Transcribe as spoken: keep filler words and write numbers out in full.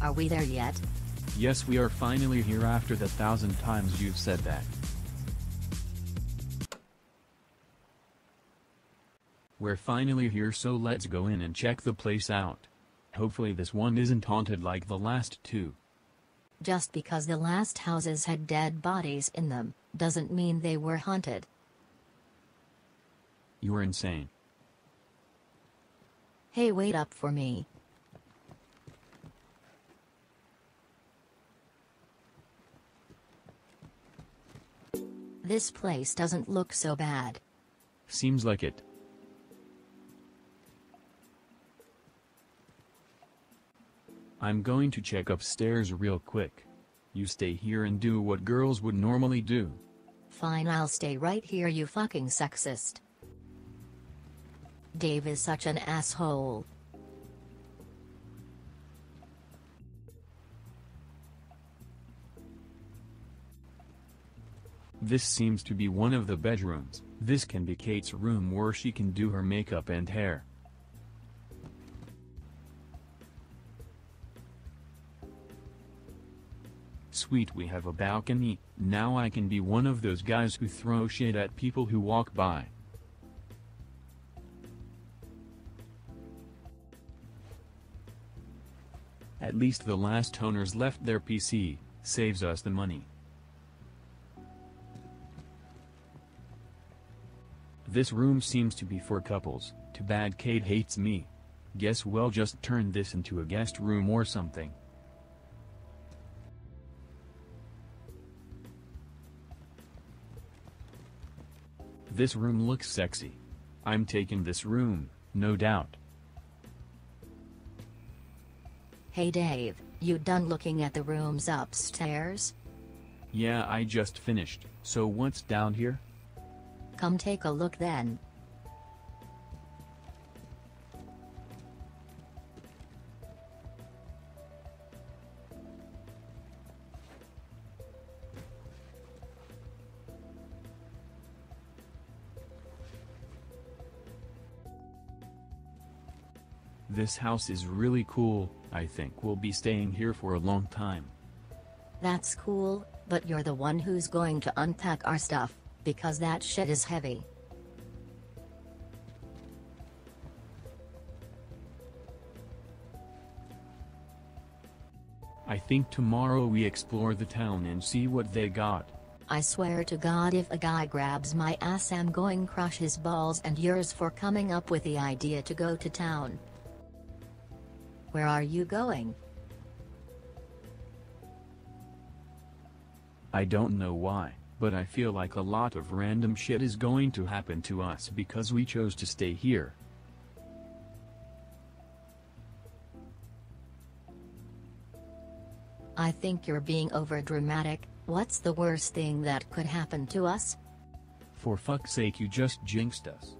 Are we there yet? Yes, we are finally here after the thousand times you've said that. We're finally here, so let's go in and check the place out. Hopefully this one isn't haunted like the last two. Just because the last houses had dead bodies in them, doesn't mean they were haunted. You're insane. Hey, wait up for me. This place doesn't look so bad. Seems like it. I'm going to check upstairs real quick. You stay here and do what girls would normally do. Fine, I'll stay right here, you fucking sexist. Dave is such an asshole. This seems to be one of the bedrooms. This can be Kate's room where she can do her makeup and hair. Sweet, we have a balcony. Now I can be one of those guys who throw shit at people who walk by. At least the last owners left their P C, saves us the money. This room seems to be for couples. Too bad Kate hates me. Guess we'll just turn this into a guest room or something. This room looks sexy. I'm taking this room, no doubt. Hey Dave, you done looking at the rooms upstairs? Yeah, I just finished. So what's down here? Come take a look then. This house is really cool. I think we'll be staying here for a long time. That's cool, but you're the one who's going to unpack our stuff, because that shit is heavy. I think tomorrow we explore the town and see what they got. I swear to God, if a guy grabs my ass, I'm going to crush his balls and yours for coming up with the idea to go to town. Where are you going? I don't know why, but I feel like a lot of random shit is going to happen to us because we chose to stay here. I think you're being overdramatic. What's the worst thing that could happen to us? For fuck's sake, you just jinxed us.